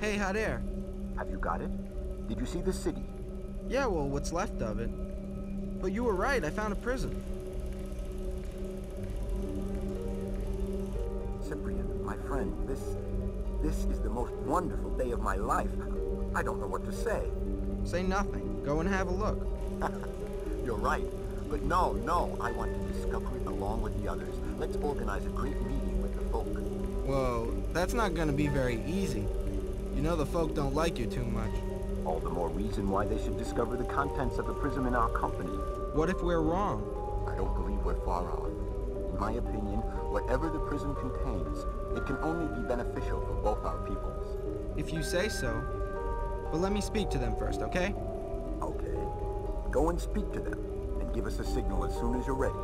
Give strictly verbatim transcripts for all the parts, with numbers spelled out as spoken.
Hey, hot air. Have you got it? Did you see the city? Yeah, well, what's left of it. But you were right, I found a prison. Cyprian, my friend, this... this is the most wonderful day of my life. I don't know what to say. Say nothing. Go and have a look. You're right. But no, no, I want to discover it along with the others. Let's organize a great meeting with the folk. Whoa, that's not gonna be very easy. You know the folk don't like you too much. All the more reason why they should discover the contents of the prism in our company. What if we're wrong? I don't believe we're far off. In my opinion, whatever the prism contains, it can only be beneficial for both our peoples. If you say so. But let me speak to them first, okay? Okay. Go and speak to them, and give us a signal as soon as you're ready.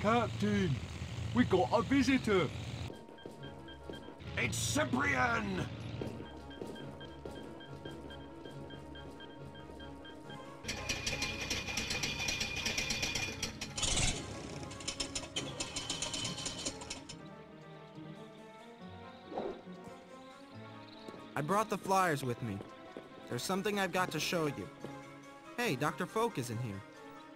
Captain, we got a visitor. It's Cyprian! I brought the flyers with me. There's something I've got to show you. Hey, Doctor Folk isn't here.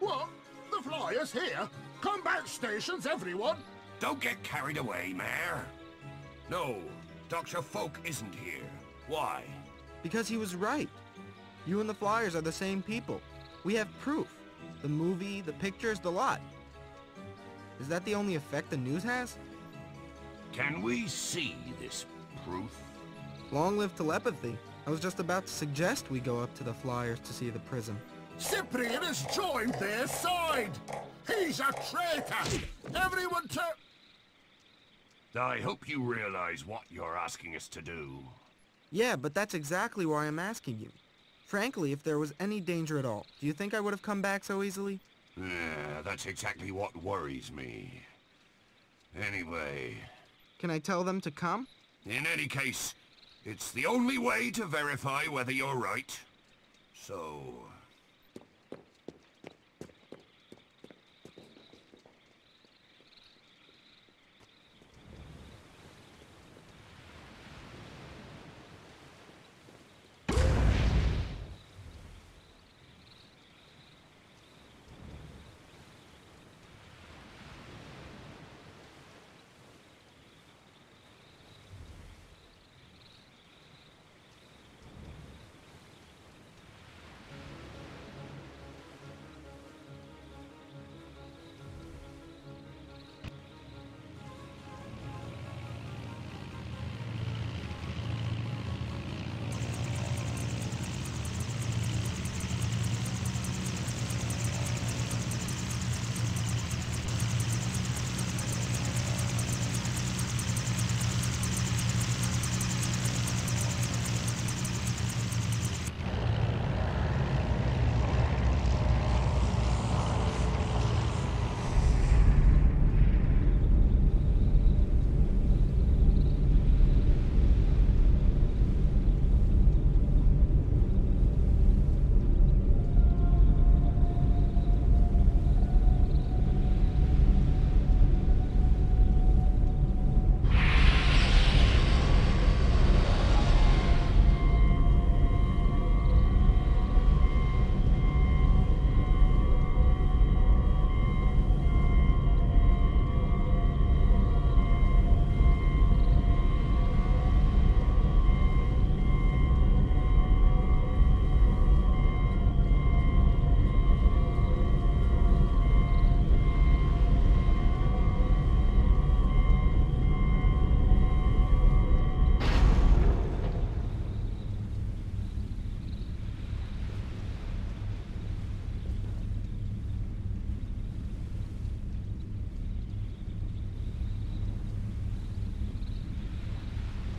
What? The flyers here? Come back, stations, everyone! Don't get carried away, Mayor. No, Doctor Folk isn't here. Why? Because he was right. You and the flyers are the same people. We have proof. The movie, the pictures, the lot. Is that the only effect the news has? Can we see this proof? Long live telepathy. I was just about to suggest we go up to the flyers to see the prism. Cyprian has joined their side! He's a traitor! Everyone to... I hope you realize what you're asking us to do. Yeah, but that's exactly why I'm asking you. Frankly, if there was any danger at all, do you think I would have come back so easily? Yeah, that's exactly what worries me. Anyway... Can I tell them to come? In any case, it's the only way to verify whether you're right. So...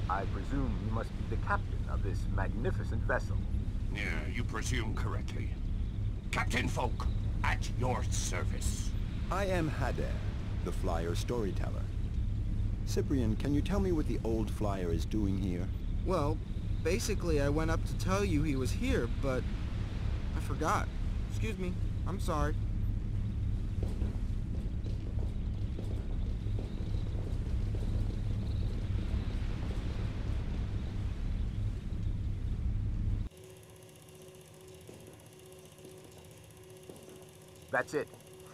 I presume you must be the captain of this magnificent vessel. Yeah, you presume correctly. Captain Folk, at your service. I am Hader, the Flyer storyteller. Cyprian, can you tell me what the old Flyer is doing here? Well, basically I went up to tell you he was here, but I forgot. Excuse me. I'm sorry. That's it.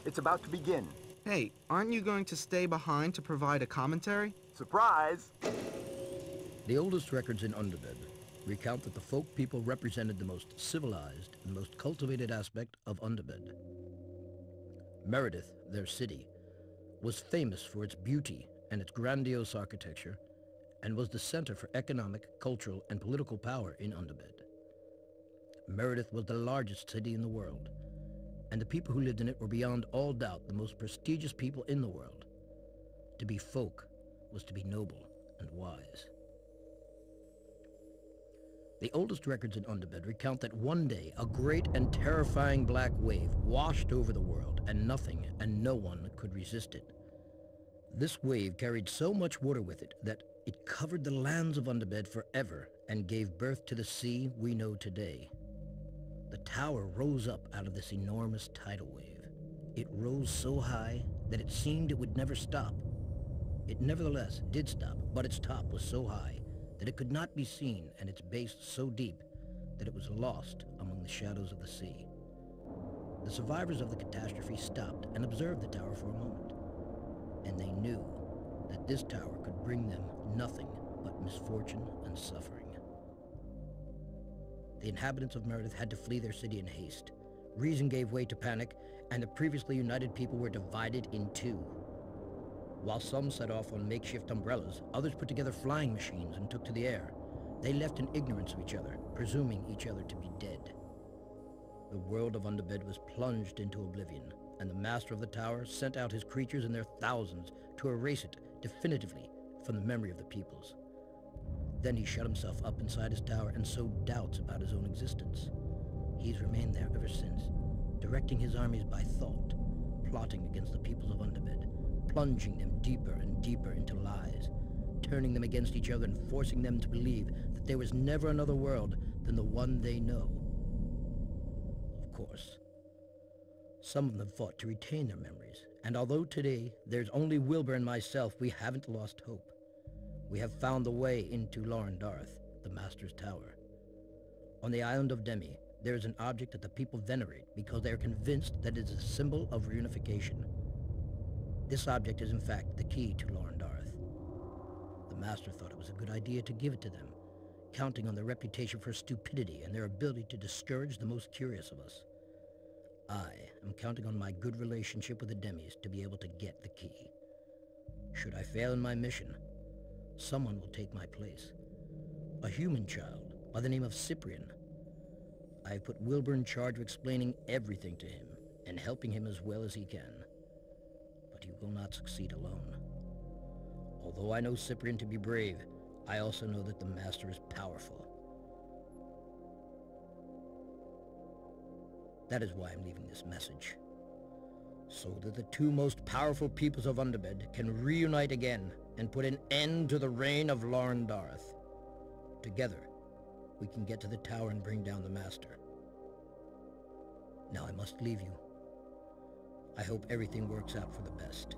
It's about to begin. Hey, aren't you going to stay behind to provide a commentary? Surprise! The oldest records in Underbed recount that the folk people represented the most civilized and most cultivated aspect of Underbed. Meredith, their city, was famous for its beauty and its grandiose architecture, and was the center for economic, cultural, and political power in Underbed. Meredith was the largest city in the world, and the people who lived in it were beyond all doubt the most prestigious people in the world. To be folk was to be noble and wise. The oldest records in Underbed recount that one day a great and terrifying black wave washed over the world, and nothing and no one could resist it. This wave carried so much water with it that it covered the lands of Underbed forever and gave birth to the sea we know today. The tower rose up out of this enormous tidal wave. It rose so high that it seemed it would never stop. It nevertheless did stop, but its top was so high that it could not be seen, and its base so deep that it was lost among the shadows of the sea. The survivors of the catastrophe stopped and observed the tower for a moment, and they knew that this tower could bring them nothing but misfortune and suffering. The inhabitants of Meredith had to flee their city in haste. Reason gave way to panic, and the previously united people were divided in two. While some set off on makeshift umbrellas, others put together flying machines and took to the air. They left in ignorance of each other, presuming each other to be dead. The world of Underbed was plunged into oblivion, and the master of the tower sent out his creatures in their thousands to erase it definitively from the memory of the peoples. Then he shut himself up inside his tower and sowed doubts about his own existence. He's remained there ever since, directing his armies by thought, plotting against the peoples of Underbed, plunging them deeper and deeper into lies, turning them against each other and forcing them to believe that there was never another world than the one they know. Of course, some of them fought to retain their memories, and although today there's only Wilbur and myself, we haven't lost hope. We have found the way into Lorn Darth, the Master's Tower. On the island of Demi, there is an object that the people venerate because they are convinced that it is a symbol of reunification. This object is in fact the key to Lorn Darth. The Master thought it was a good idea to give it to them, counting on their reputation for stupidity and their ability to discourage the most curious of us. I am counting on my good relationship with the Demis to be able to get the key. Should I fail in my mission, someone will take my place. A human child by the name of Cyprian. I have put Wilbur in charge of explaining everything to him and helping him as well as he can. But he will not succeed alone. Although I know Cyprian to be brave, I also know that the Master is powerful. That is why I'm leaving this message. So that the two most powerful peoples of Underbed can reunite again and put an end to the reign of Lorn Darth. Together, we can get to the tower and bring down the Master. Now I must leave you. I hope everything works out for the best.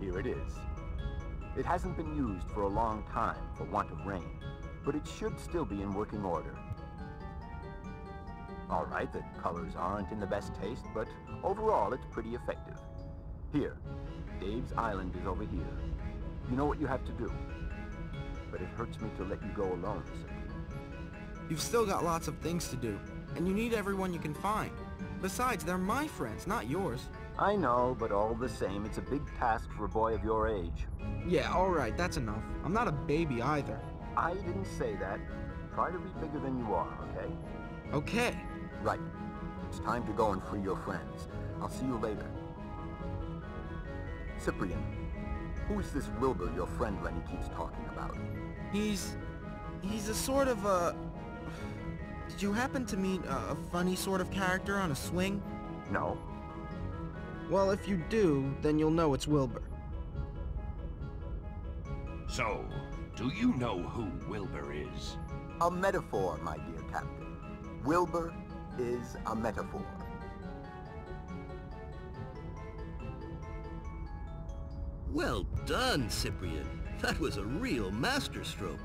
Here it is. It hasn't been used for a long time for want of rain, but it should still be in working order. All right, the colors aren't in the best taste, but overall it's pretty effective. Here, Dave's Island is over here. You know what you have to do. But it hurts me to let you go alone, sir. You've still got lots of things to do, and you need everyone you can find. Besides, they're my friends, not yours. I know, but all the same, it's a big task for a boy of your age. Yeah, all right, that's enough. I'm not a baby either. I didn't say that. Try to be bigger than you are, okay? Okay. Right. It's time to go and free your friends. I'll see you later. Cyprian, who is this Wilbur your friend Lenny keeps talking about? He's... he's a sort of a... Did you happen to meet a, a funny sort of character on a swing? No. Well, if you do, then you'll know it's Wilbur. So, Do you know who Wilbur is? A metaphor, my dear Captain. Wilbur is a metaphor. Well done, Cyprian. That was a real masterstroke.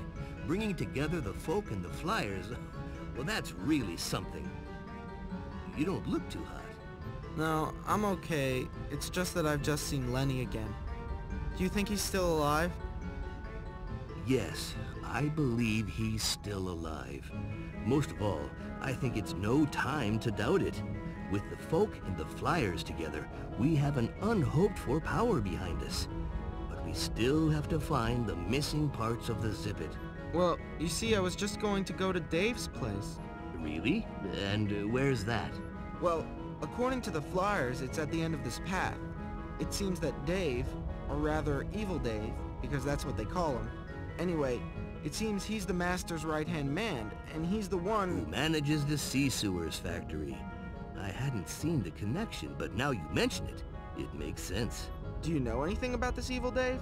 Bringing together the folk and the flyers, well, that's really something. You don't look too hot. No, I'm okay. It's just that I've just seen Lenny again. Do you think he's still alive? Yes, I believe he's still alive. Most of all, I think it's no time to doubt it. With the folk and the flyers together, we have an unhoped-for power behind us. But we still have to find the missing parts of the Zippet. Well, you see, I was just going to go to Dave's place. Really? And uh, where's that? Well, according to the flyers, it's at the end of this path. It seems that Dave, or rather Evil Dave, because that's what they call him. Anyway, it seems he's the master's right-hand man, and he's the one... who manages the Sea Sewers factory. I hadn't seen the connection, but now you mention it, it makes sense. Do you know anything about this Evil Dave?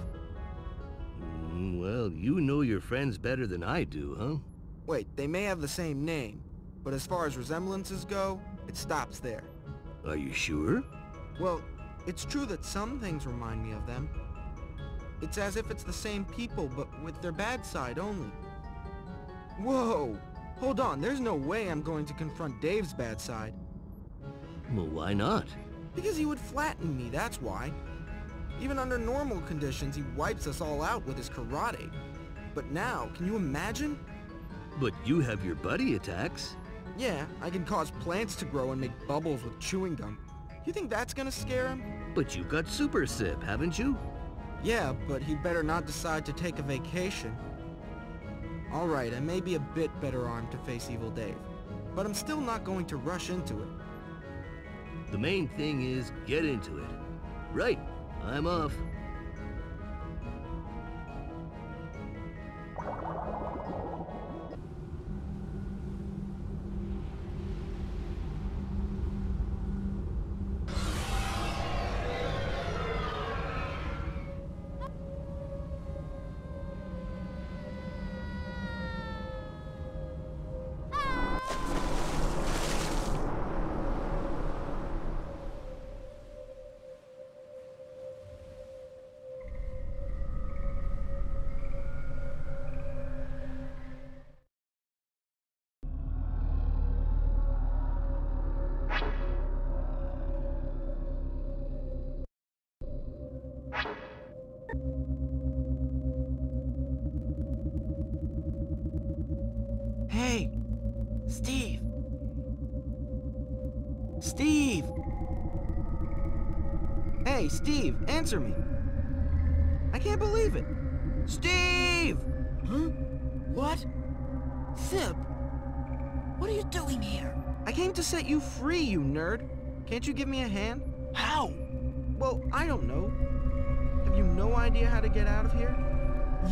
Mm, well, you know your friends better than I do, huh? Wait, they may have the same name, but as far as resemblances go, it stops there. Are you sure? Well, it's true that some things remind me of them. It's as if it's the same people, but with their bad side only. Whoa! Hold on, there's no way I'm going to confront Dave's bad side. Well, why not? Because he would flatten me, that's why. Even under normal conditions, he wipes us all out with his karate. But now, can you imagine? But you have your buddy attacks. Yeah, I can cause plants to grow and make bubbles with chewing gum. You think that's gonna scare him? But you got Super Sip, haven't you? Yeah, but he'd better not decide to take a vacation. Alright, I may be a bit better armed to face Evil Dave, but I'm still not going to rush into it. The main thing is, get into it. Right, I'm off. Hey, Steve. Steve. Hey, Steve, answer me. I can't believe it. Steve! Huh? What? Zip, what are you doing here? I came to set you free, you nerd. Can't you give me a hand? How? Well, I don't know. Have you no idea how to get out of here?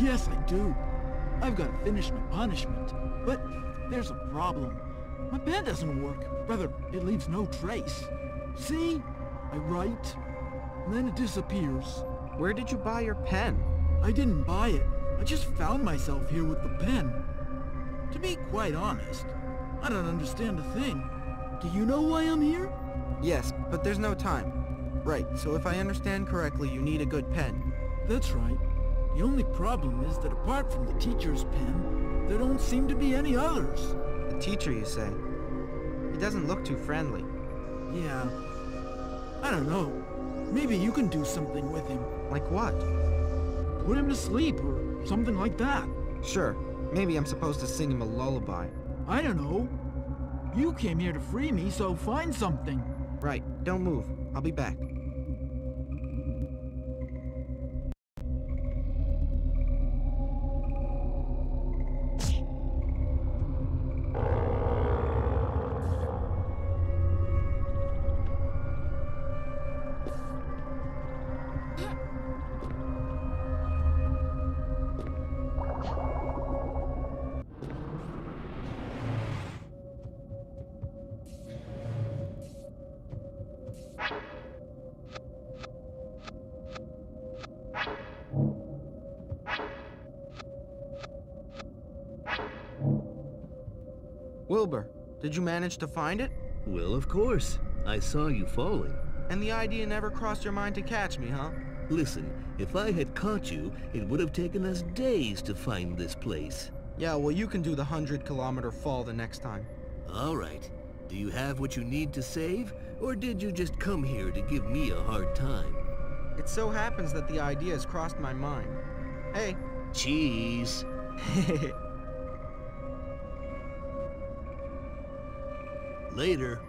Yes, I do. I've got to finish my punishment. But there's a problem. My pen doesn't work. Rather, it leaves no trace. See? I write, and then it disappears. Where did you buy your pen? I didn't buy it. I just found myself here with the pen. To be quite honest, I don't understand a thing. Do you know why I'm here? Yes, but there's no time. Right, so if I understand correctly, you need a good pen. That's right. The only problem is that apart from the teacher's pen, there don't seem to be any others. The teacher, you say? He doesn't look too friendly. Yeah. I don't know. Maybe you can do something with him. Like what? Put him to sleep or something like that. Sure. Maybe I'm supposed to sing him a lullaby. I don't know. You came here to free me, so find something. Right. Don't move. I'll be back. Wilbur, did you manage to find it? Well, of course. I saw you falling. And the idea never crossed your mind to catch me, huh? Listen, if I had caught you, it would have taken us days to find this place. Yeah, well, you can do the hundred-kilometer fall the next time. All right. Do you have what you need to save, or did you just come here to give me a hard time? It so happens that the idea has crossed my mind. Hey. Cheese. Later.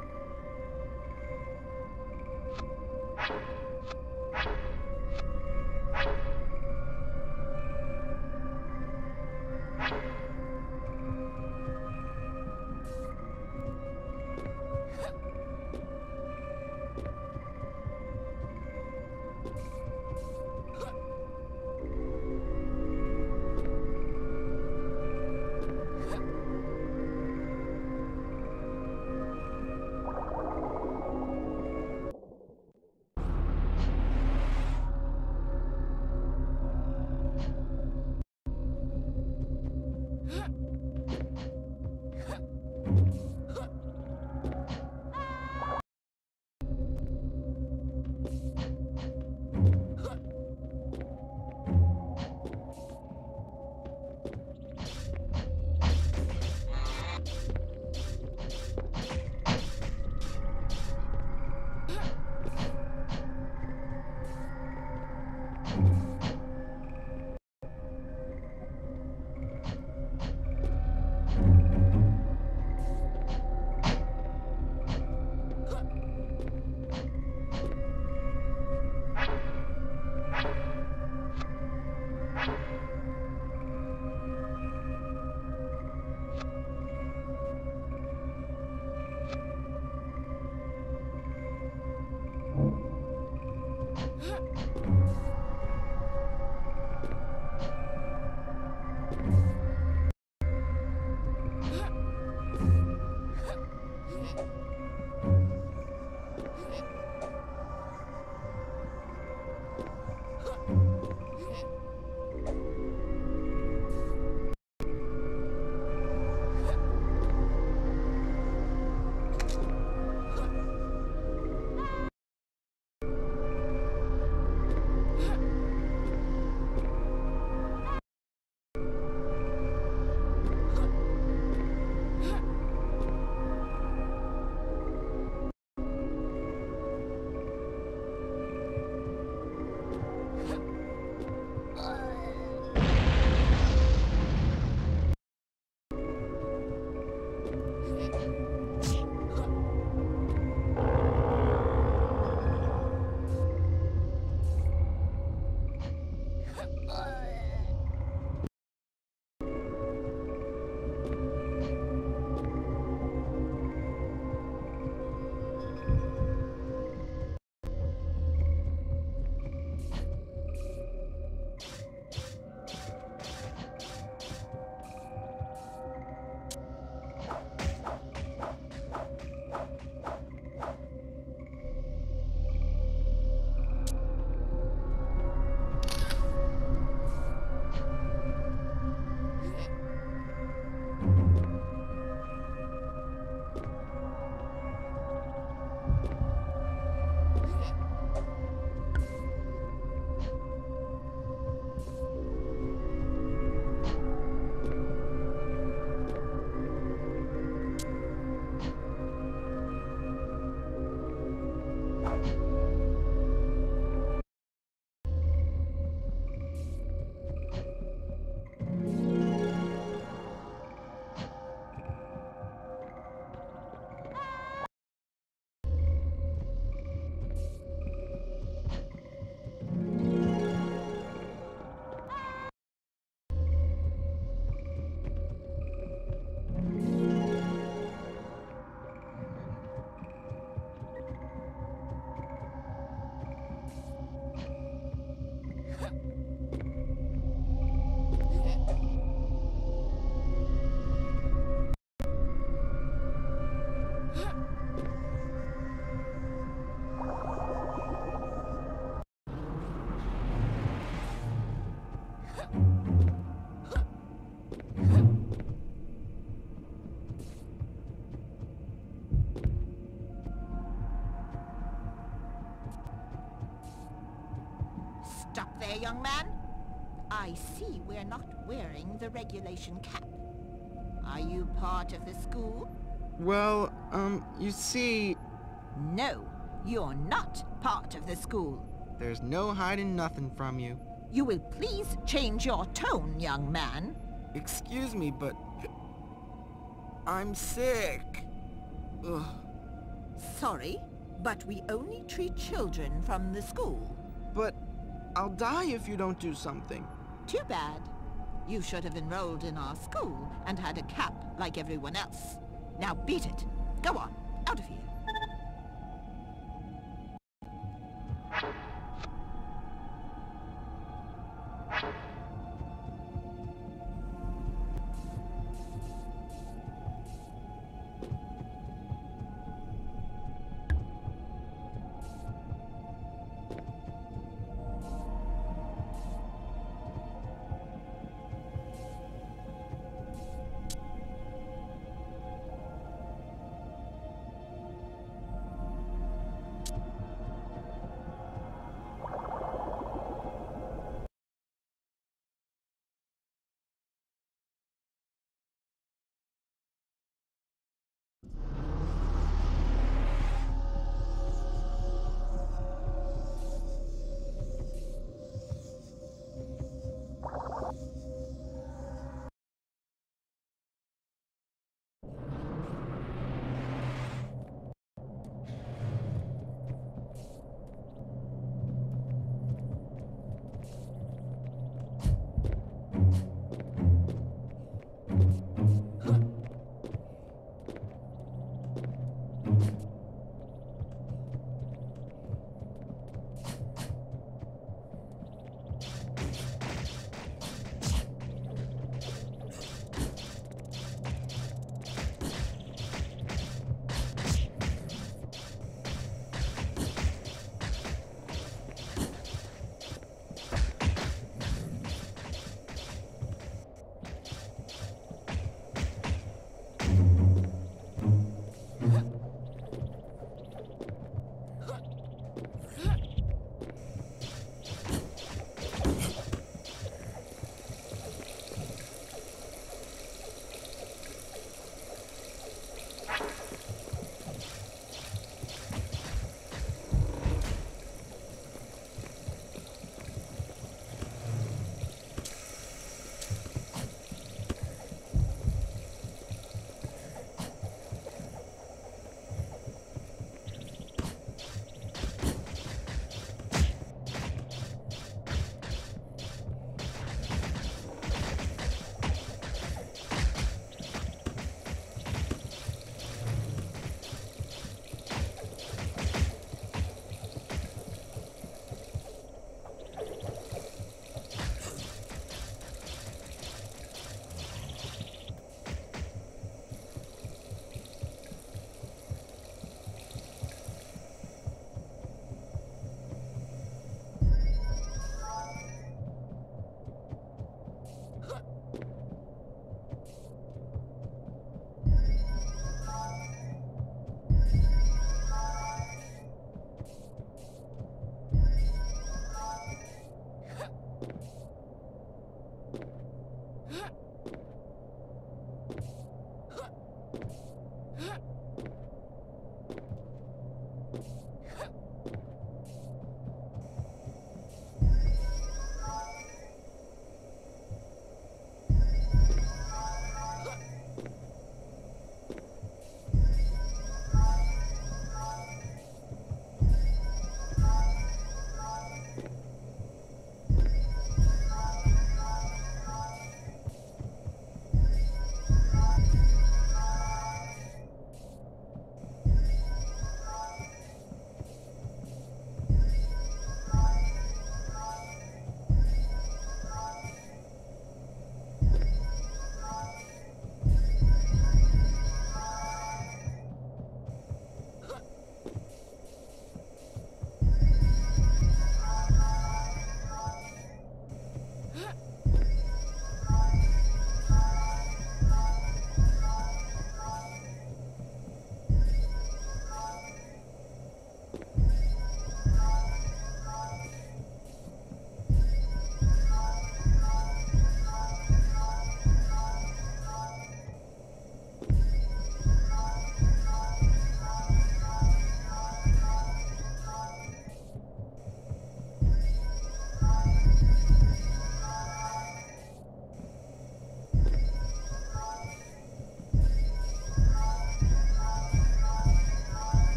Stop there, young man. I see we're not wearing the regulation cap. Are you part of the school? Well, um, you see... No, you're not part of the school. There's no hiding nothing from you. You will please change your tone, young man. Excuse me, but... I'm sick. Ugh. Sorry, but we only treat children from the school. But I'll die if you don't do something. Too bad. You should have enrolled in our school and had a cap like everyone else. Now beat it. Go on, out of here.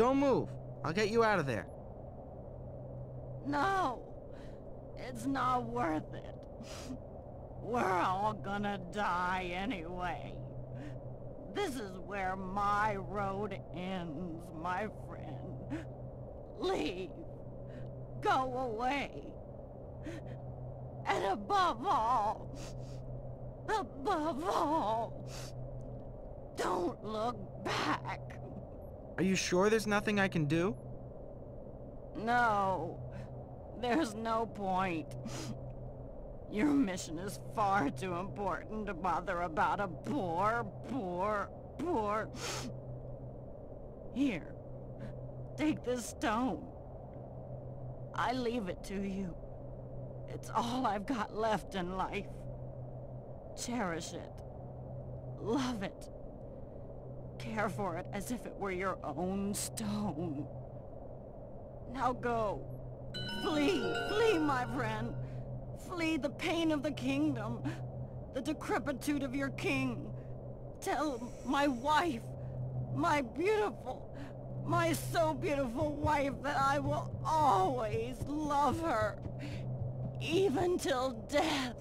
Don't move. I'll get you out of there. No. It's not worth it. We're all gonna die anyway. This is where my road ends, my friend. Leave. Go away. And above all, above all, don't look back. Are you sure there's nothing I can do? No, there's no point. Your mission is far too important to bother about a poor, poor, poor... Here, take this stone. I leave it to you. It's all I've got left in life. Cherish it. Love it. Care for it as if it were your own stone. Now go. Flee, flee, my friend. Flee the pain of the kingdom, the decrepitude of your king. Tell my wife, my beautiful, my so beautiful wife, that I will always love her, even till death.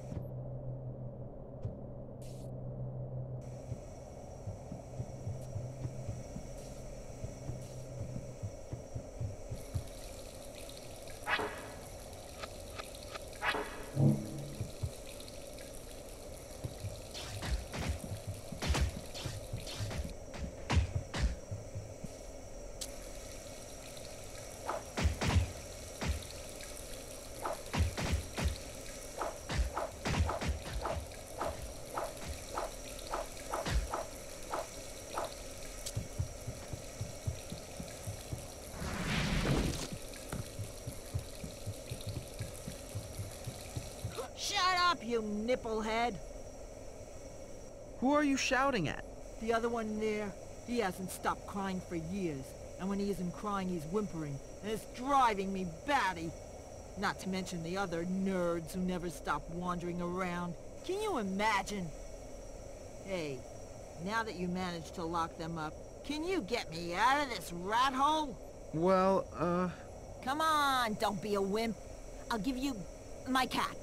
You nipplehead. Who are you shouting at? The other one there. He hasn't stopped crying for years. And when he isn't crying, he's whimpering. And it's driving me batty. Not to mention the other nerds who never stop wandering around. Can you imagine? Hey, now that you managed to lock them up, can you get me out of this rat hole? Well, uh... Come on, don't be a wimp. I'll give you my cap.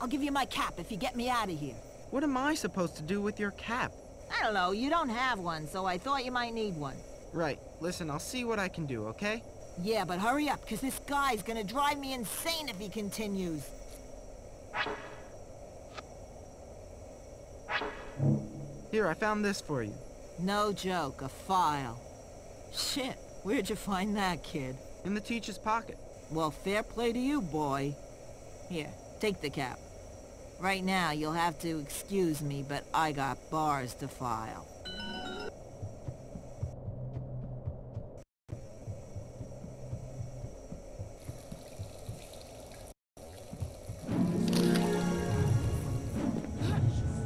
I'll give you my cap if you get me out of here. What am I supposed to do with your cap? I don't know. You don't have one, so I thought you might need one. Right. Listen, I'll see what I can do, okay? Yeah, but hurry up, because this guy's gonna drive me insane if he continues. Here, I found this for you. No joke, a file. Shit, where'd you find that, kid? In the teacher's pocket. Well, fair play to you, boy. Here, take the cap. Right now, you'll have to excuse me, but I got bars to file. Yes,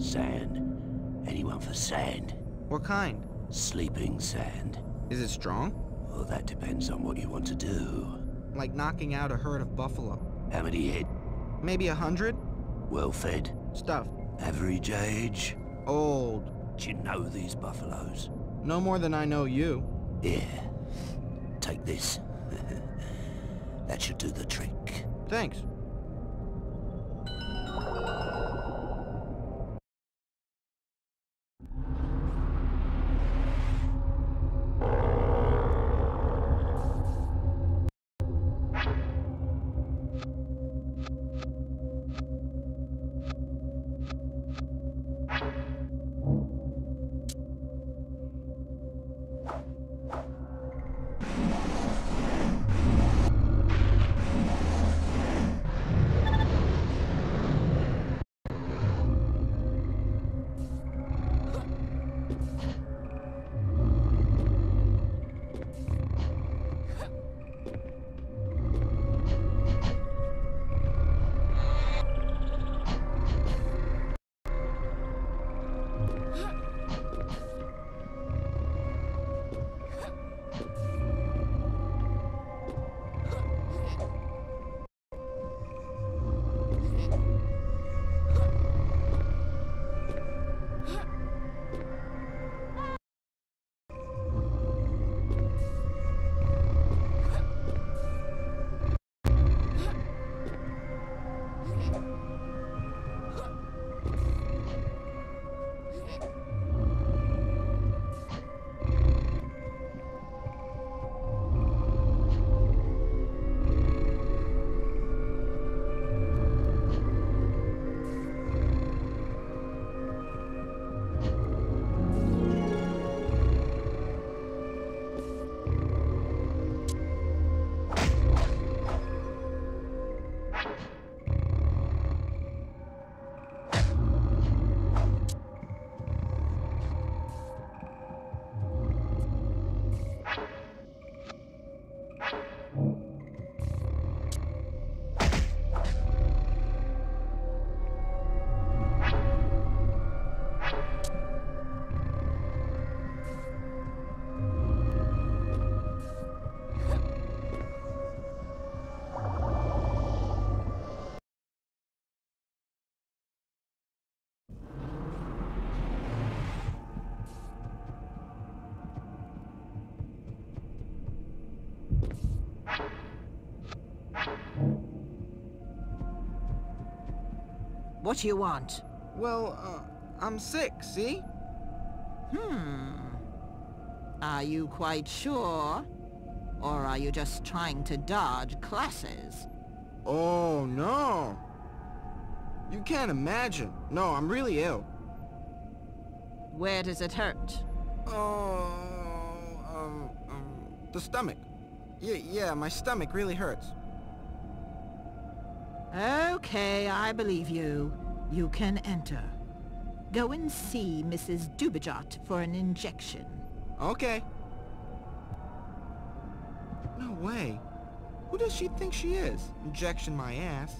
Sand. Anyone for sand? What kind? Sleeping sand. Is it strong? Well, that depends on what you want to do. Like knocking out a herd of buffalo. How many head? Maybe a hundred? Well fed. Stuffed. Average age? Old. Do you know these buffaloes? No more than I know you. Yeah. Take this. That should do the trick. Thanks. What do you want? Well, uh, I'm sick, see? Hmm. Are you quite sure? Or are you just trying to dodge classes? Oh, no. You can't imagine. No, I'm really ill. Where does it hurt? Oh, um, um, the stomach. Yeah, yeah, my stomach really hurts. Okay, I believe you. You can enter. Go and see Missus Dubajot for an injection. Okay. No way. Who does she think she is? Injection my ass.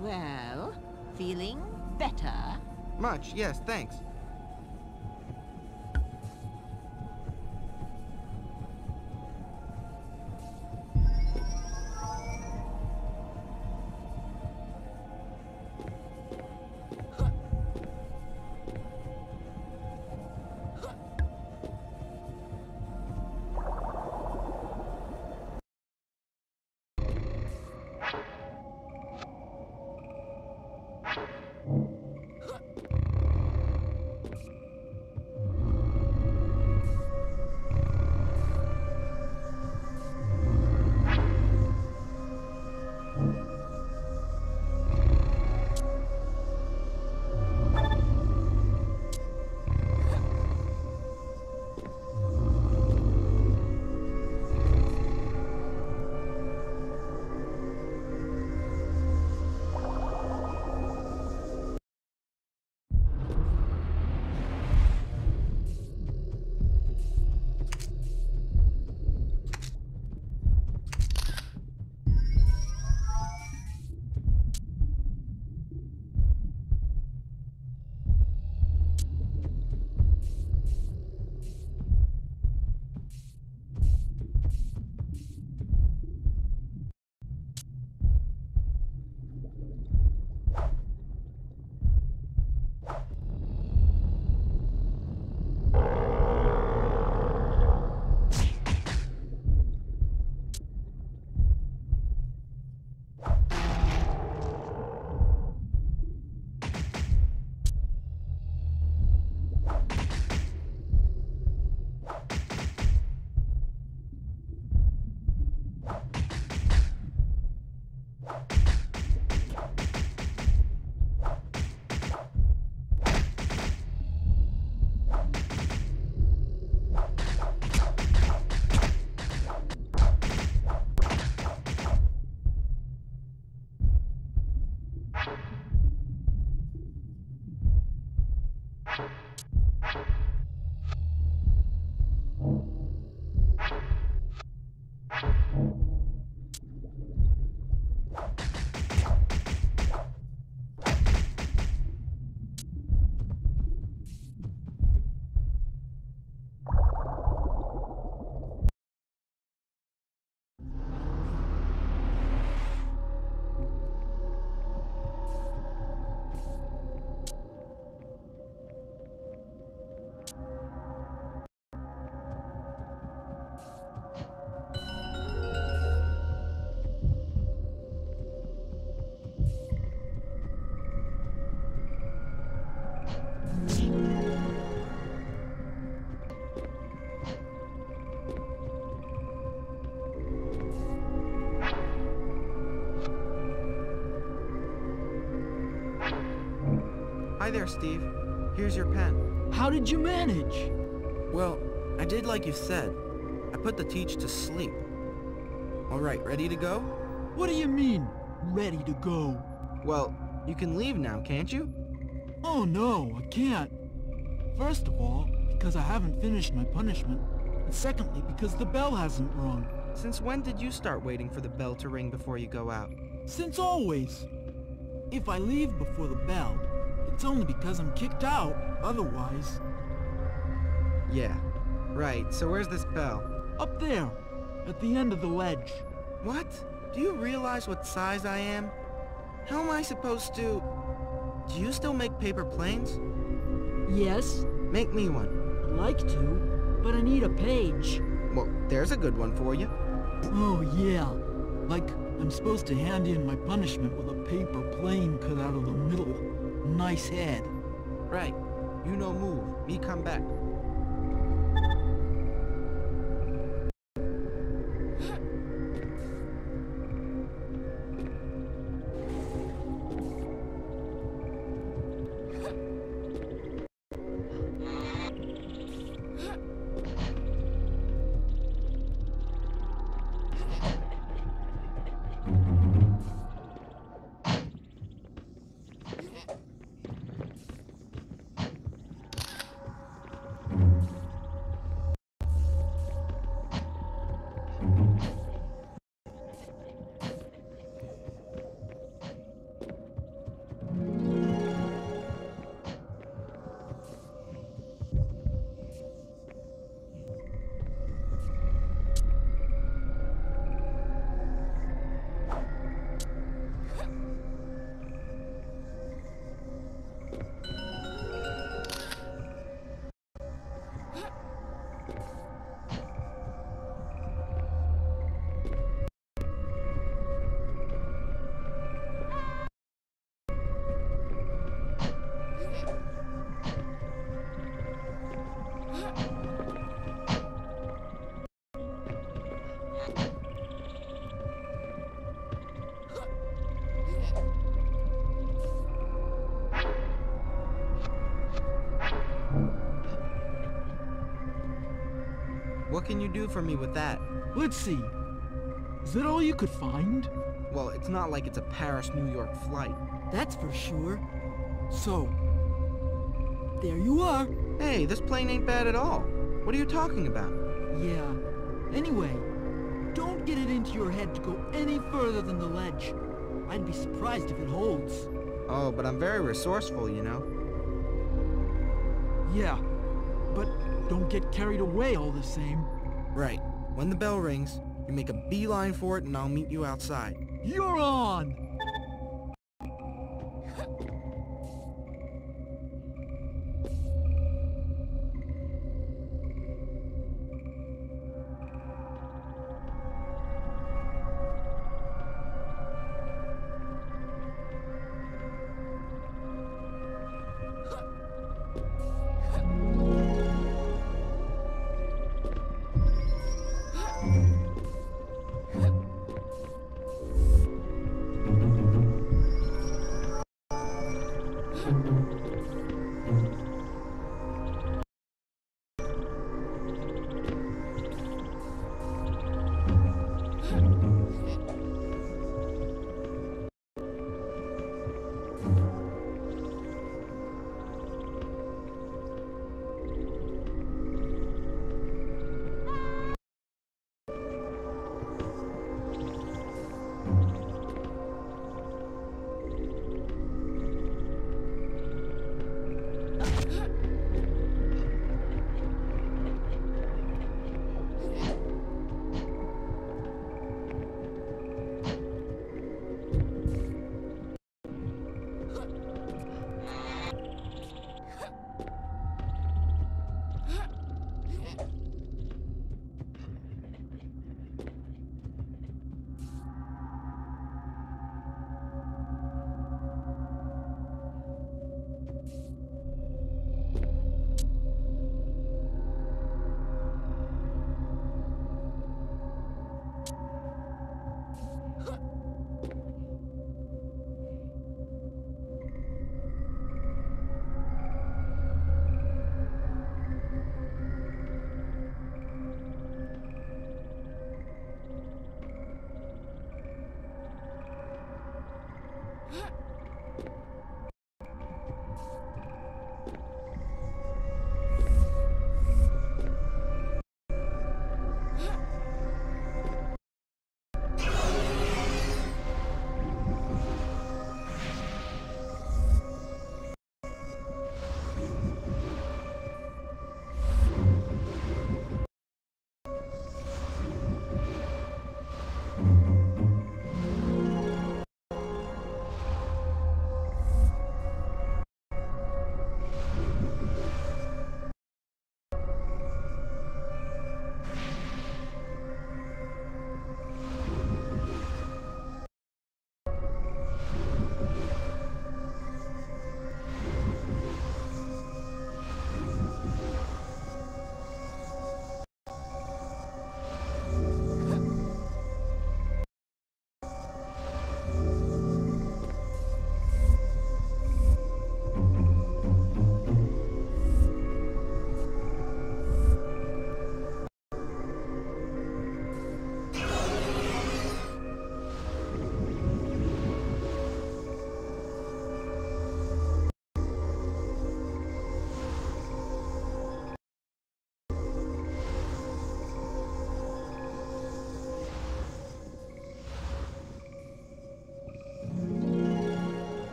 Well, feeling better? Much, yes, thanks. Hi there, Steve. Here's your pen. How did you manage? Well, I did like you said. I put the teach to sleep. All right, ready to go? What do you mean, ready to go? Well, you can leave now, can't you? Oh no, I can't. First of all, because I haven't finished my punishment. And secondly, because the bell hasn't rung. Since when did you start waiting for the bell to ring before you go out? Since always. If I leave before the bell, it's only because I'm kicked out, otherwise... Yeah, right. So where's this bell? Up there, at the end of the ledge. What? Do you realize what size I am? How am I supposed to... Do you still make paper planes? Yes. Make me one. I'd like to, but I need a page. Well, there's a good one for you. Oh, yeah. Like, I'm supposed to hand in my punishment with a paper plane cut out of the middle. Nice head. Right. You no move. Me come back. What can you do for me with that? Let's see. Is that all you could find? Well, it's not like it's a Paris-New York flight. That's for sure. So, there you are. Hey, this plane ain't bad at all. What are you talking about? Yeah. Anyway, don't get it into your head to go any further than the ledge. I'd be surprised if it holds. Oh, but I'm very resourceful, you know. Yeah, but... don't get carried away all the same. Right. When the bell rings, you make a beeline for it and I'll meet you outside. You're on! Thank you.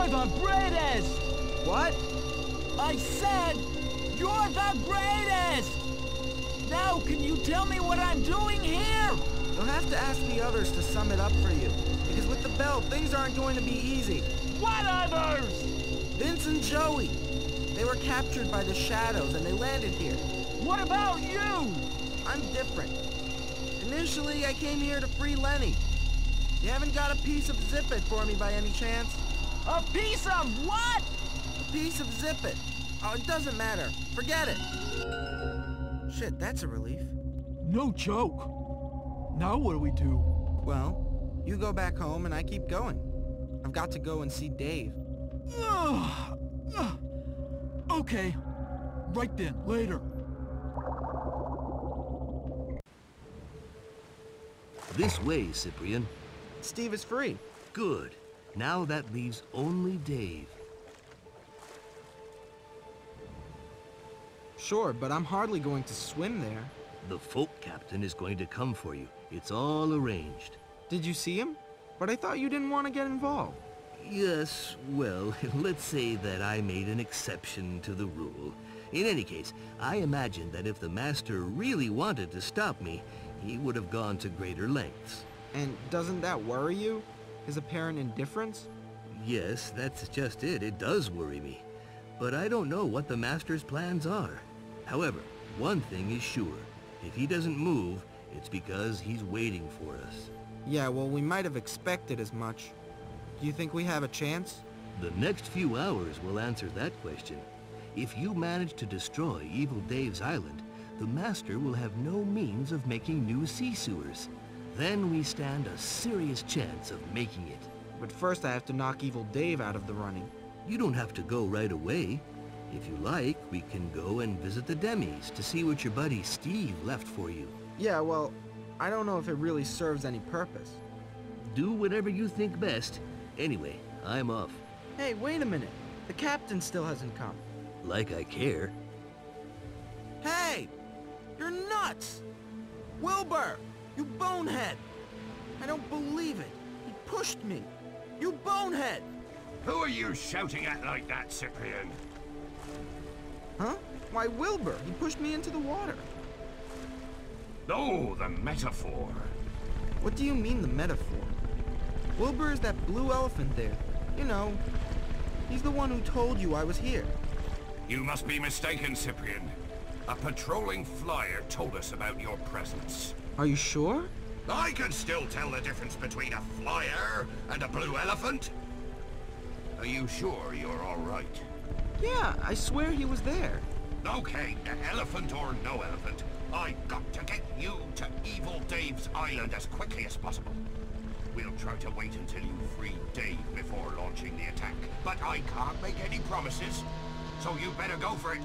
You're the greatest! What? I said, you're the greatest! Now, can you tell me what I'm doing here? You'll have to ask the others to sum it up for you. Because with the belt, things aren't going to be easy. What others? Vince and Joey. They were captured by the shadows and they landed here. What about you? I'm different. Initially, I came here to free Lenny. You haven't got a piece of Zippet for me by any chance? A piece of what? A piece of Zippet. Oh, it doesn't matter. Forget it. Shit, that's a relief. No joke. Now what do we do? Well, you go back home and I keep going. I've got to go and see Dave. Okay. Right then. Later. This way, Cyprian. Steve is free. Good. Now that leaves only Dave. Sure, but I'm hardly going to swim there. The folk captain is going to come for you. It's all arranged. Did you see him? But I thought you didn't want to get involved. Yes, well, let's say that I made an exception to the rule. In any case, I imagine that if the master really wanted to stop me, he would have gone to greater lengths. And doesn't that worry you? His apparent indifference? Yes, that's just it. It does worry me. But I don't know what the master's plans are. However, one thing is sure. If he doesn't move, it's because he's waiting for us. Yeah, well, we might have expected as much. Do you think we have a chance? The next few hours will answer that question. If you manage to destroy Evil Dave's island, the master will have no means of making new sea sewers. Then we stand a serious chance of making it. But first I have to knock Evil Dave out of the running. You don't have to go right away. If you like, we can go and visit the Demis to see what your buddy Steve left for you. Yeah, well, I don't know if it really serves any purpose. Do whatever you think best. Anyway, I'm off. Hey, wait a minute. The captain still hasn't come. Like I care. Hey! You're nuts! Wilbur! You bonehead! I don't believe it. He pushed me. You bonehead! Who are you shouting at like that, Cyprian? Huh? Why, Wilbur, he pushed me into the water. Oh, the metaphor. What do you mean, the metaphor? Wilbur is that blue elephant there. You know, he's the one who told you I was here. You must be mistaken, Cyprian. A patrolling flyer told us about your presence. Are you sure? I can still tell the difference between a flyer and a blue elephant. Are you sure you're all right? Yeah, I swear he was there. Okay, elephant or no elephant, I got to get you to Evil Dave's island as quickly as possible. We'll try to wait until you free Dave before launching the attack, but I can't make any promises, so you better go for it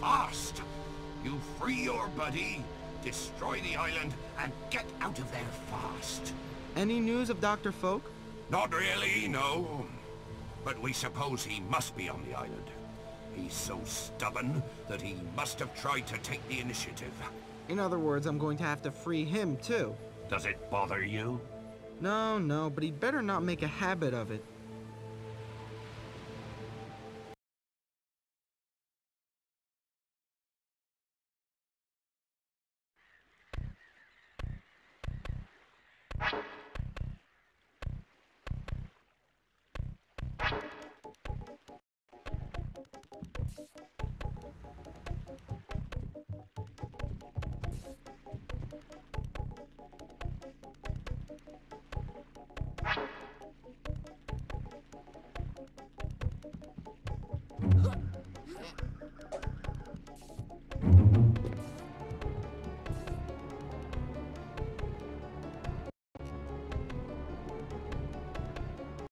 fast. You free your buddy, destroy the island, and get out of there fast. Any news of Doctor Folk? Not really, no. But we suppose he must be on the island. He's so stubborn that he must have tried to take the initiative. In other words, I'm going to have to free him, too. Does it bother you? No, no, but he'd better not make a habit of it.